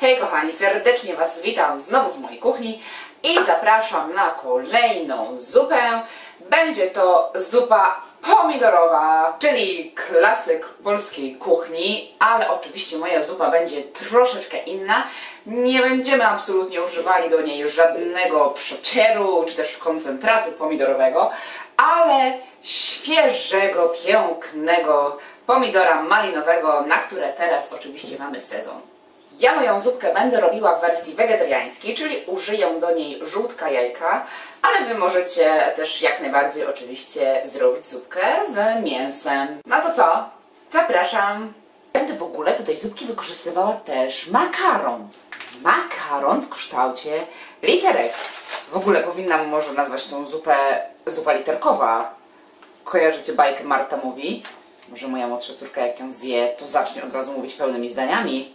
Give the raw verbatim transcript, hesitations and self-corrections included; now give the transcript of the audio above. Hej kochani, serdecznie Was witam znowu w mojej kuchni i zapraszam na kolejną zupę. Będzie to zupa pomidorowa, czyli klasyk polskiej kuchni, ale oczywiście moja zupa będzie troszeczkę inna. Nie będziemy absolutnie używali do niej żadnego przecieru czy też koncentratu pomidorowego, ale świeżego, pięknego pomidora malinowego, na które teraz oczywiście mamy sezon. Ja moją zupkę będę robiła w wersji wegetariańskiej, czyli użyję do niej żółtka, jajka, ale Wy możecie też jak najbardziej oczywiście zrobić zupkę z mięsem. No to co? Zapraszam! Będę w ogóle do tej zupki wykorzystywała też makaron. Makaron w kształcie literek. W ogóle powinnam może nazwać tą zupę zupa literkowa. Kojarzycie bajkę Marta mówi? Może moja młodsza córka jak ją zje, to zacznie od razu mówić pełnymi zdaniami.